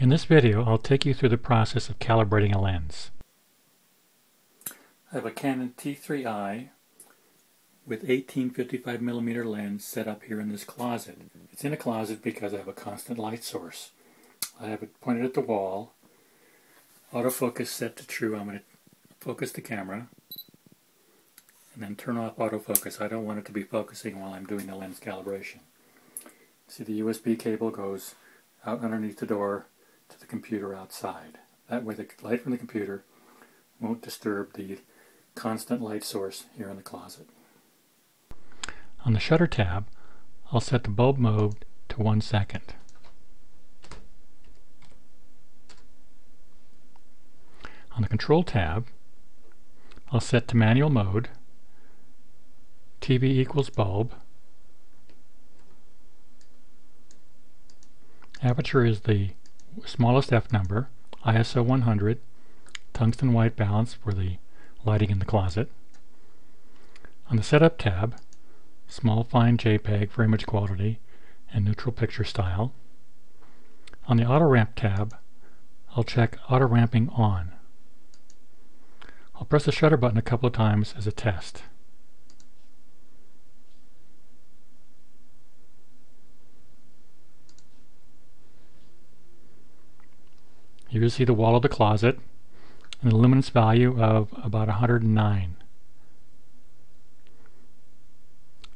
In this video, I'll take you through the process of calibrating a lens. I have a Canon T3i with 18-55mm lens set up here in this closet. It's in a closet because I have a constant light source. I have it pointed at the wall, autofocus set to true. I'm going to focus the camera and then turn off autofocus. I don't want it to be focusing while I'm doing the lens calibration. See, the USB cable goes out underneath the door to the computer outside. That way the light from the computer won't disturb the constant light source here in the closet. On the shutter tab, I'll set the bulb mode to 1 second. On the control tab, I'll set to manual mode, TV = bulb. Aperture is the smallest F number, ISO 100, tungsten white balance for the lighting in the closet. On the setup tab, small fine JPEG for image quality and neutral picture style. On the AutoRamp tab, I'll check AutoRamping on. I'll press the shutter button a couple of times as a test. You can see the wall of the closet and the luminance value of about 109.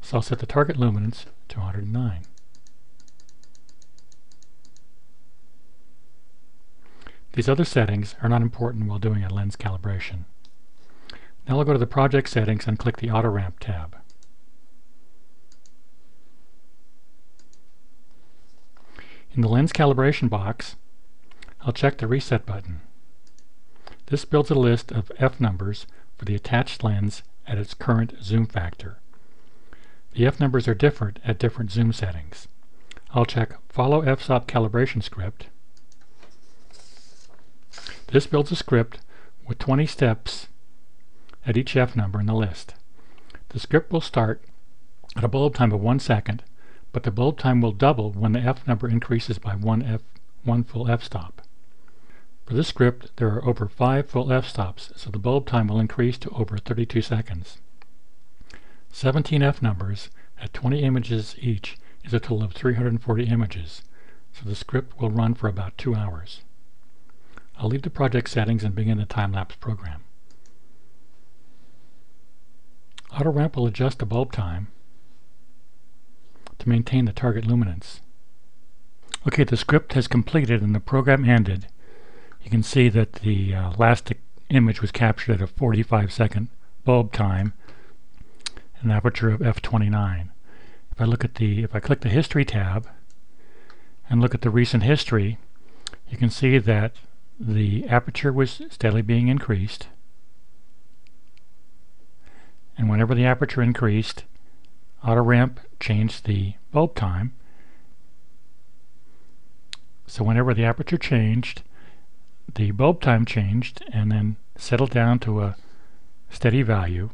So I'll set the target luminance to 109. These other settings are not important while doing a lens calibration. Now I'll go to the project settings and click the AutoRamp tab. In the lens calibration box, I'll check the reset button. This builds a list of F numbers for the attached lens at its current zoom factor. The F numbers are different at different zoom settings. I'll check Follow FSOP Calibration Script. This builds a script with 20 steps at each F number in the list. The script will start at a bulb time of 1 second, but the bulb time will double when the F number increases by one full f-stop. For this script, there are over 5 full f-stops, so the bulb time will increase to over 32 seconds. 17 f-numbers at 20 images each is a total of 340 images, so the script will run for about 2 hours. I'll leave the project settings and begin the time-lapse program. AutoRamp will adjust the bulb time to maintain the target luminance. Okay, the script has completed and the program ended. You can see that the last image was captured at a 45-second bulb time, an aperture of f/29. If I click the History tab and look at the recent history, you can see that the aperture was steadily being increased, and whenever the aperture increased, AutoRamp changed the bulb time. So whenever the aperture changed, the bulb time changed and then settled down to a steady value.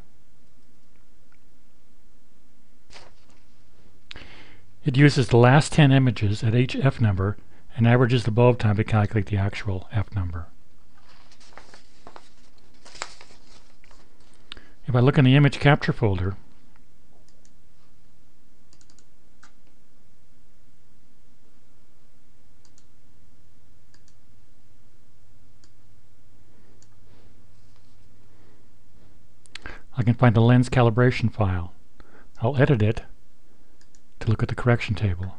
It uses the last 10 images at each F number and averages the bulb time to calculate the actual F number. If I look in the image capture folder, I can find the lens calibration file. I'll edit it to look at the correction table.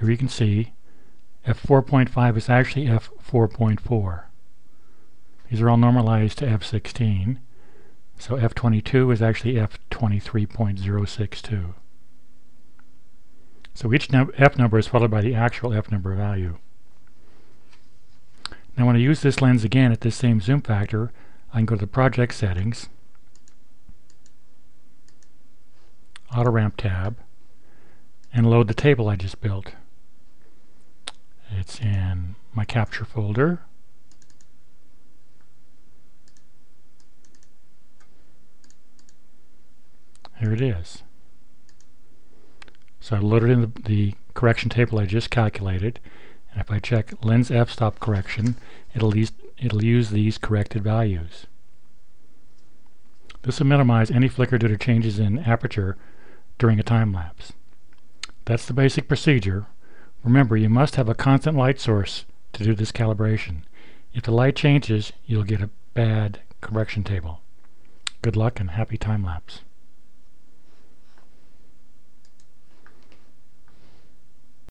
Here you can see f/4.5 is actually f/4.4. These are all normalized to f/16, so f/22 is actually f/23.062. So each F number is followed by the actual F number value. Now when I use this lens again at this same zoom factor, I can go to the project settings, AutoRamp tab, and load the table I just built. It's in my capture folder. Here it is. So I loaded in the correction table I just calculated, And if I check lens f-stop correction, it'll use these corrected values. This will minimize any flicker due to changes in aperture during a time lapse. That's the basic procedure. Remember, you must have a constant light source to do this calibration. If the light changes, you'll get a bad correction table. Good luck and happy time lapse.